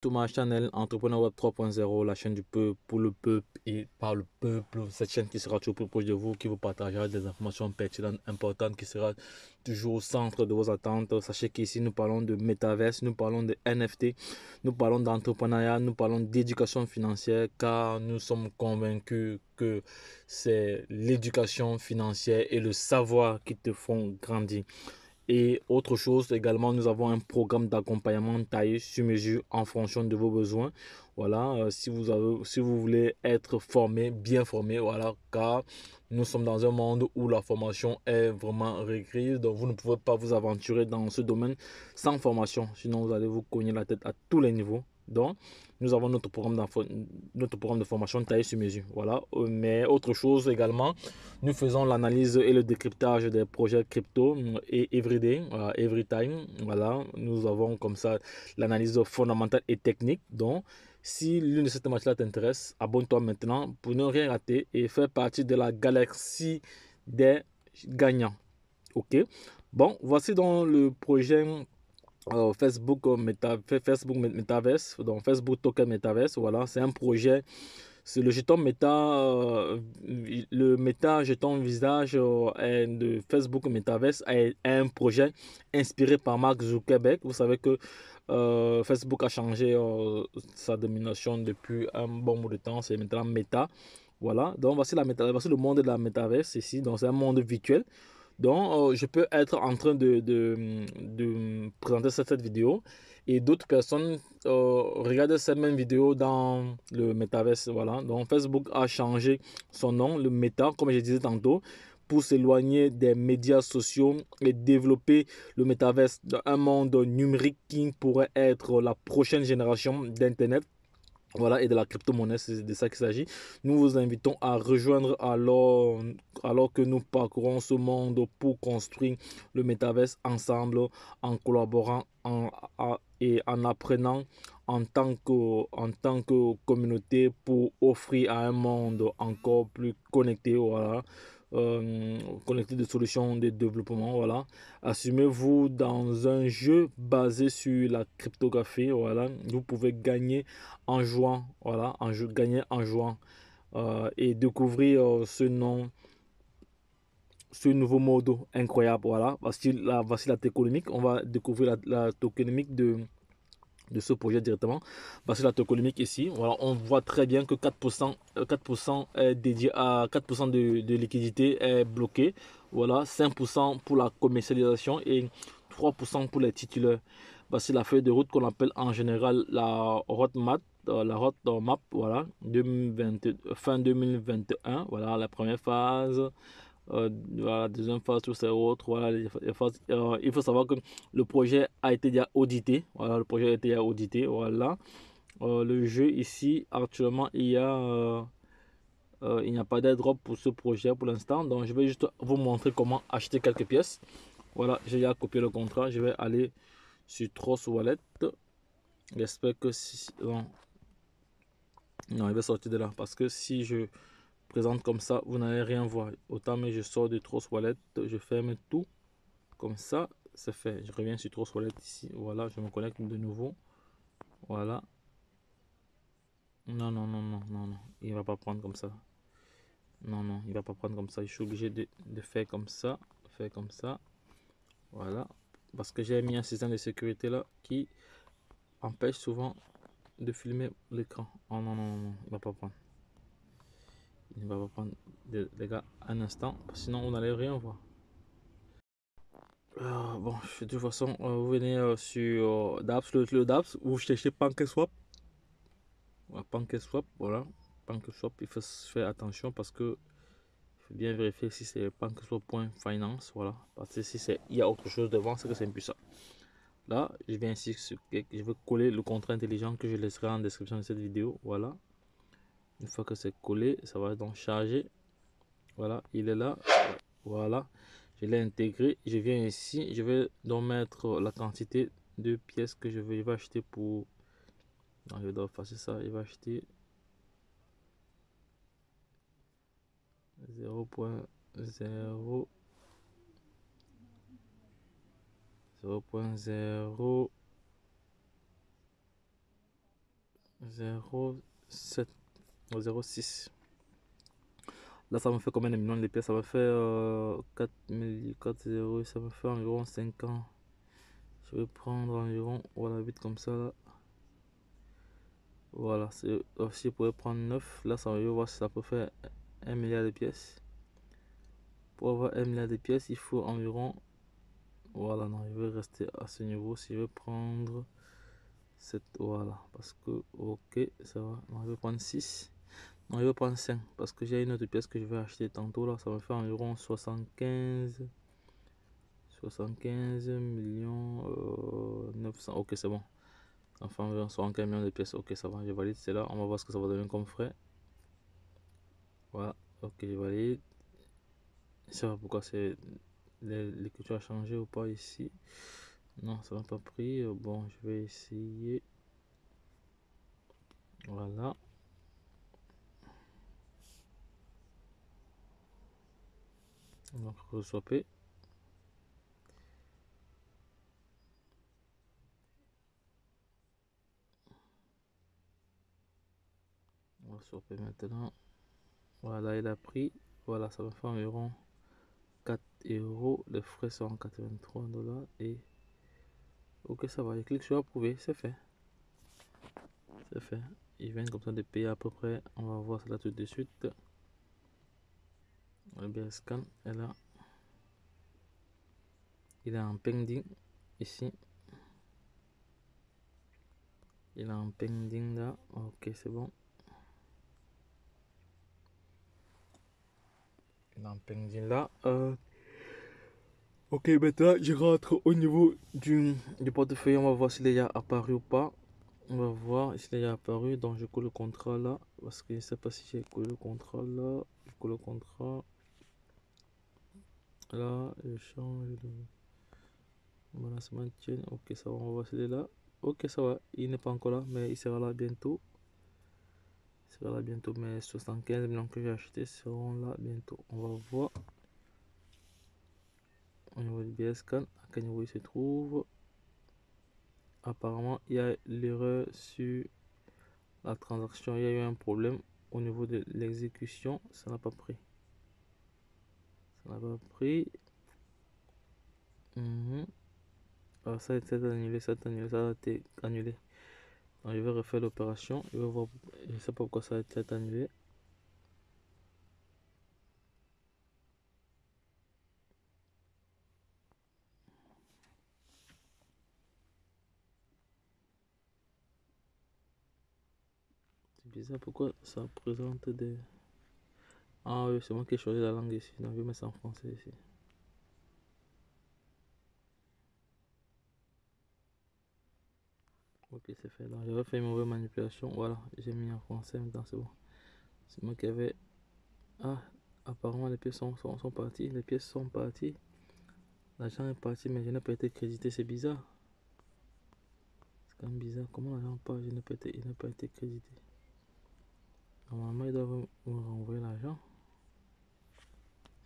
To ma channel Entrepreneur Web 3.0, la chaîne du peuple, pour le peuple et par le peuple. Cette chaîne qui sera toujours plus proche de vous, qui vous partagera des informations pertinentes, importantes, qui sera toujours au centre de vos attentes. Sachez qu'ici nous parlons de Metaverse, nous parlons de NFT, nous parlons d'entrepreneuriat, nous parlons d'éducation financière, car nous sommes convaincus que c'est l'éducation financière et le savoir qui te font grandir. Et autre chose également, nous avons un programme d'accompagnement taillé sur mesure en fonction de vos besoins. Voilà, si vous voulez être formé, bien formé, voilà, car nous sommes dans un monde où la formation est vraiment requise. Donc vous ne pouvez pas vous aventurer dans ce domaine sans formation, sinon vous allez vous cogner la tête à tous les niveaux. Donc, nous avons notre programme de formation taillé sur mesure. Voilà. Mais autre chose également, nous faisons l'analyse et le décryptage des projets crypto et everyday, every time. Voilà. Nous avons comme ça l'analyse fondamentale et technique. Donc, si l'une de ces thématiques-là t'intéresse, abonne-toi maintenant pour ne rien rater et faire partie de la galaxie des gagnants. OK. Bon, voici dans le projet. Facebook Metaverse, donc Facebook Token Metaverse, voilà, c'est un projet, c'est le jeton Meta, jeton visage de Facebook Metaverse est un projet inspiré par Mark Zuckerberg. Vous savez que Facebook a changé sa domination depuis un bon bout de temps, c'est maintenant Meta, voilà, donc voici le monde de la Metaverse ici, donc c'est un monde virtuel. Donc, je peux être en train de présenter cette vidéo et d'autres personnes regardent cette même vidéo dans le Metaverse. Voilà. Donc, Facebook a changé son nom, le Meta, comme je disais tantôt, pour s'éloigner des médias sociaux et développer le Metaverse, un monde numérique qui pourrait être la prochaine génération d'Internet. Voilà, et de la crypto-monnaie, c'est de ça qu'il s'agit. Nous vous invitons à rejoindre alors que nous parcourons ce monde pour construire le Metaverse ensemble, en collaborant et en apprenant en tant que communauté pour offrir à un monde encore plus connecté, voilà. Connecter des solutions de développement, voilà. Assumez-vous dans un jeu basé sur la cryptographie, voilà. Vous pouvez gagner en jouant, voilà, et découvrir ce nouveau mode incroyable, voilà. Voici la tokenomique. On va découvrir la tokenomique de ce projet directement. Parce que la tokenomique ici, voilà, on voit très bien que 4% est dédié à 4% de liquidité est bloqué, voilà, 5% pour la commercialisation et 3% pour les titulaires. Voici la feuille de route qu'on appelle en général la roadmap, voilà, fin 2021, voilà la première phase. Voilà, la deuxième phase, tout ça, autre, voilà, les phases, il faut savoir que le projet a été déjà audité, voilà, voilà, le jeu ici, actuellement, il n'y a pas d'airdrop pour ce projet pour l'instant, donc je vais juste vous montrer comment acheter quelques pièces. Voilà, j'ai déjà copié le contrat, je vais aller sur Trust Wallet, j'espère que si, non, il va sortir de là, parce que si je présente comme ça, vous n'allez rien voir. Autant, mais je sors de Trust Wallet, je ferme tout comme ça, c'est fait. Je reviens sur Trust Wallet ici. Voilà, je me connecte de nouveau. Voilà. Non. Il va pas prendre comme ça. Non, il va pas prendre comme ça. Je suis obligé de faire comme ça, Voilà, parce que j'ai mis un système de sécurité là qui empêche souvent de filmer l'écran. Oh non, il va pas prendre. Il va pas prendre, les gars, un instant, sinon on n'allait rien voir. Bon, de toute façon, vous venez sur DAPS, le DAPS, vous cherchez PancakeSwap. PancakeSwap, voilà. PancakeSwap, il faut faire attention parce que il faut bien vérifier si c'est PancakeSwap.finance, voilà. Parce que si il y a autre chose devant, c'est que c'est impuissant. Là, je viens ici, je vais coller le contrat intelligent que je laisserai en description de cette vidéo, voilà. Une fois que c'est collé, ça va donc charger. Voilà, il est là. Voilà, je l'ai intégré. Je viens ici, je vais donc mettre la quantité de pièces que je vais acheter pour... Non, je dois effacer ça. Il va acheter 0.0 0,6. Là, ça me fait combien de millions de pièces? Ça me fait 4,0, ça me fait environ 5 ans. Je vais prendre environ, voilà, vite comme ça. Là. Voilà, si je pourrais prendre 9, là, ça va voir si ça peut faire 1 milliard de pièces. Pour avoir 1 milliard de pièces, il faut environ, voilà, non, je vais rester à ce niveau. Si je vais prendre 7, voilà, parce que, ok, ça va, non, je vais prendre 6. Non, je vais prendre 5 parce que j'ai une autre pièce que je vais acheter tantôt là. Ça va faire environ 75 millions 900. Ok, c'est bon. Enfin, environ 75 millions de pièces. Ok, ça va, je valide. C'est là, on va voir ce que ça va donner comme frais. Voilà, ok, je valide. Je sais pas pourquoi c'est l'écriture a changé ou pas ici. Non, ça m'a pas pris. Bon, je vais essayer. Voilà. Donc re-swapper. On va swapper maintenant. Voilà, il a pris. Voilà, ça va faire environ 4 €. Les frais sont 83 $. Et ok, ça va. Je clique sur approuver. C'est fait. C'est fait. Ils viennent comme ça de payer à peu près. On va voir cela tout de suite. Le BSCAN est là, il est en pending ici, il est en pending là. Ok, c'est bon, il est en pending là. Ok, maintenant je rentre au niveau du portefeuille. On va voir s'il est apparu ou pas. On va voir s'il est apparu. Donc je coule le contrat là parce que je sais pas si j'ai coulé le contrat là. Je coule le contrat là, je change de voilà, ça maintient. Ok, ça va, on va voir s'il est là. Ok, ça va, il n'est pas encore là, mais il sera là bientôt. Il sera là bientôt, mais 75 millions que j'ai acheté seront là bientôt. On va voir au niveau du BSCAN à quel niveau il se trouve. Apparemment, il y a l'erreur sur la transaction. Il y a eu un problème au niveau de l'exécution, ça n'a pas pris. Alors ça a été annulé, ça a été annulé. Donc, je vais refaire l'opération. Je vais voir, je ne sais pas pourquoi ça a été annulé. C'est bizarre, pourquoi ça présente des... Ah oui, c'est moi qui ai choisi la langue ici, donc je vais mettre ça en français ici. Ok, c'est fait. Donc j'avais fait une mauvaise manipulation. Voilà, j'ai mis en français maintenant, c'est bon. C'est moi qui avais... Ah, apparemment les pièces sont parties. Les pièces sont parties. L'argent est parti, mais je n'ai pas été crédité, c'est bizarre. C'est quand même bizarre. Comment l'argent part, je n'ai pas été crédité. Normalement, ils doivent me renvoyer l'argent.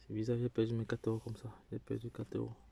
C'est bizarre, j'ai perdu mes 4 € comme ça. J'ai perdu 4 €.